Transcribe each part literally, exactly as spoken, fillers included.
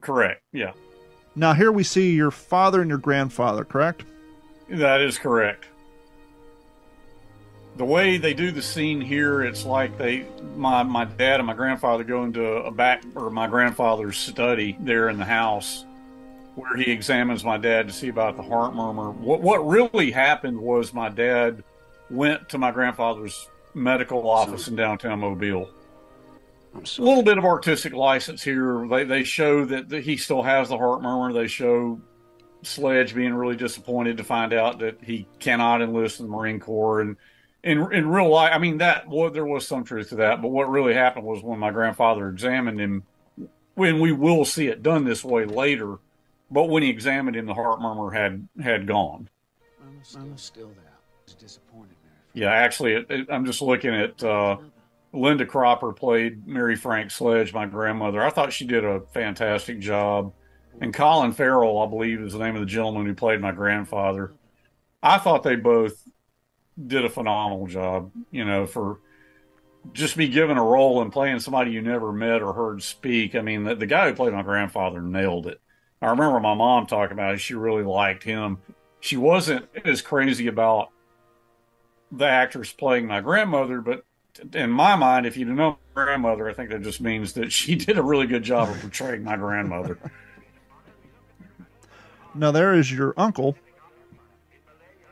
Correct, yeah. Now here we see your father and your grandfather, correct? That is correct. The way they do the scene here, it's like they, my, my dad and my grandfather go into a back, or my grandfather's study there in the house, where he examines my dad to see about the heart murmur. What, what really happened was my dad went to my grandfather's medical office in downtown Mobile. A little bit of artistic license here. They, they show that the, he still has the heart murmur. They show Sledge being really disappointed to find out that he cannot enlist in the Marine Corps. And in, in real life, I mean, that well, there was some truth to that. But what really happened was when my grandfather examined him, when we will see it done this way later, but when he examined him, the heart murmur had, had gone. I'm still, I'm still there. I was disappointed, Mary. Yeah, actually, it, it, I'm just looking at... Uh, Linda Cropper played Mary Frank Sledge, my grandmother. I thought she did a fantastic job. And Colin Farrell, I believe, is the name of the gentleman who played my grandfather. I thought they both did a phenomenal job, you know, for just be given a role and playing somebody you never met or heard speak. I mean, the, the guy who played my grandfather nailed it. I remember my mom talking about it. She really liked him. She wasn't as crazy about the actors playing my grandmother, but in my mind, if you don't know my grandmother, I think that just means that she did a really good job of portraying my grandmother. Now, there is your uncle.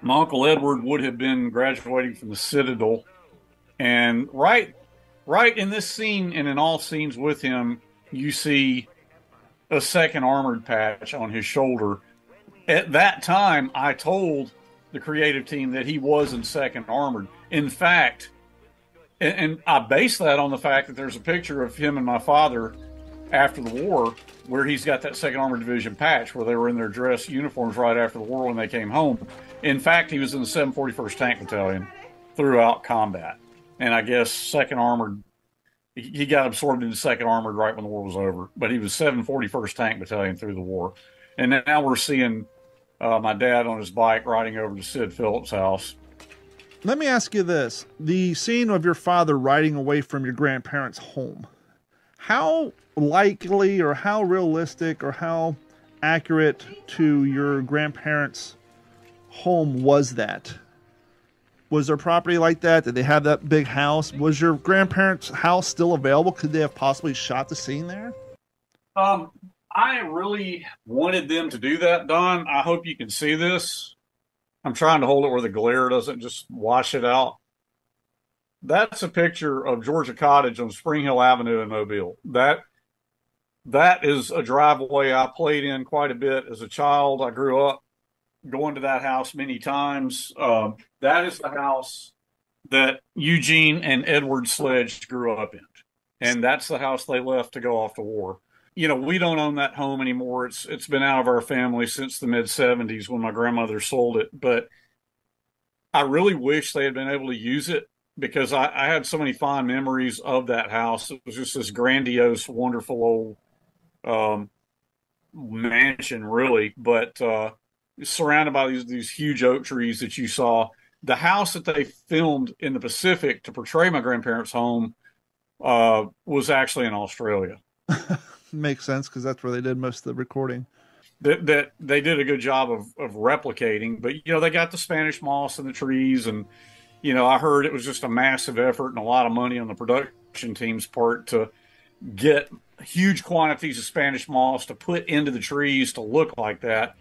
My Uncle Edward would have been graduating from the Citadel. And right, right in this scene and in all scenes with him, you see a second armored patch on his shoulder. At that time, I told the creative team that he was in second armored. In fact... And I base that on the fact that there's a picture of him and my father after the war where he's got that Second Armored Division patch where they were in their dress uniforms right after the war when they came home. In fact, he was in the seven forty-first Tank Battalion throughout combat. And I guess Second Armored, he got absorbed into Second Armored right when the war was over. But he was seven forty-first Tank Battalion through the war. And now we're seeing uh, my dad on his bike riding over to Sid Phillips' house. Let me ask you this. The scene of your father riding away from your grandparents' home, how likely or how realistic or how accurate to your grandparents' home was that? Was there property like that? Did they have that big house? Was your grandparents' house still available? Could they have possibly shot the scene there? Um, I really wanted them to do that, Don. I hope you can see this. I'm trying to hold it where the glare doesn't just wash it out. That's a picture of Georgia Cottage on Spring Hill Avenue in Mobile. That, that is a driveway I played in quite a bit as a child. I grew up going to that house many times. Um, that is the house that Eugene and Edward Sledge grew up in. And that's the house they left to go off to war. You know, we don't own that home anymore. It's it's been out of our family since the mid seventies when my grandmother sold it. But I really wish they had been able to use it because I, I had so many fond memories of that house. It was just this grandiose, wonderful old um, mansion, really. But uh, surrounded by these, these huge oak trees that you saw. The house that they filmed in the Pacific to portray my grandparents' home uh, was actually in Australia. Makes sense because that's where they did most of the recording. That, that they did a good job of, of replicating, but you know they got the Spanish moss and the trees, and you know I heard it was just a massive effort and a lot of money on the production team's part to get huge quantities of Spanish moss to put into the trees to look like that.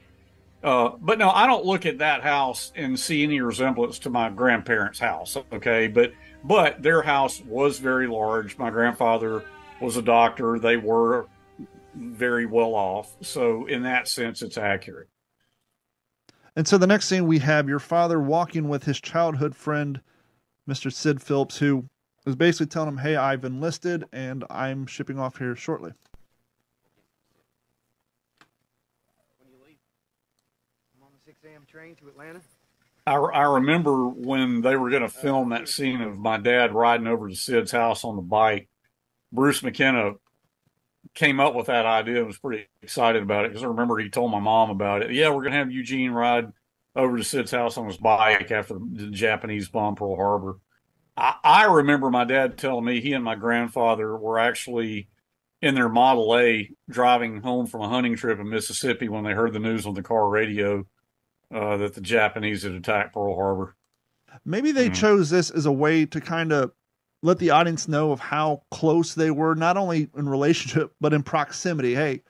Uh, but no, I don't look at that house and see any resemblance to my grandparents' house. Okay, but but their house was very large. My grandfather was a doctor. They were very well off. So in that sense, it's accurate. And so the next scene we have your father walking with his childhood friend, Mister Sid Phillips, who is basically telling him, hey, I've enlisted and I'm shipping off here shortly. When you leave, I'm on the six A M train to Atlanta. I, I remember when they were going to film that scene of my dad riding over to Sid's house on the bike. Bruce McKenna came up with that idea and was pretty excited about it because I remember he told my mom about it. Yeah, we're going to have Eugene ride over to Sid's house on his bike after the Japanese bomb Pearl Harbor. I, I remember my dad telling me he and my grandfather were actually in their Model A driving home from a hunting trip in Mississippi when they heard the news on the car radio uh, that the Japanese had attacked Pearl Harbor. Maybe they mm. chose this as a way to kind of let the audience know of how close they were, not only in relationship, but in proximity. Hey,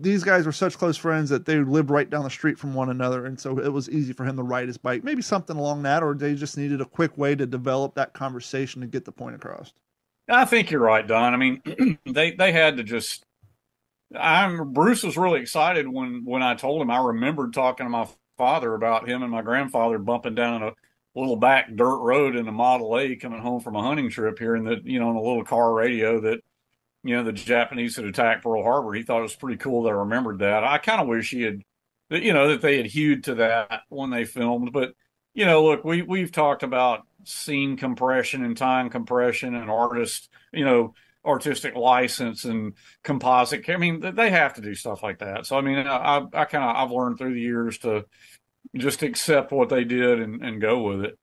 these guys were such close friends that they lived right down the street from one another. And so it was easy for him to ride his bike, maybe something along that, or they just needed a quick way to develop that conversation and get the point across. I think you're right, Don. I mean, they, they had to just, I'm Bruce was really excited when, when I told him. I remembered talking to my father about him and my grandfather bumping down a little back dirt road in a Model A coming home from a hunting trip here, and that, you know, on a little car radio that, you know, the Japanese had attacked Pearl Harbor. He thought it was pretty cool that I remembered that. I kind of wish he had, you know, that they had hewed to that when they filmed. But, you know, look, we, we've talked about scene compression and time compression and artist, you know, artistic license and composite. I mean, they have to do stuff like that. So, I mean, I, I kind of, I've learned through the years to just accept what they did and, and go with it.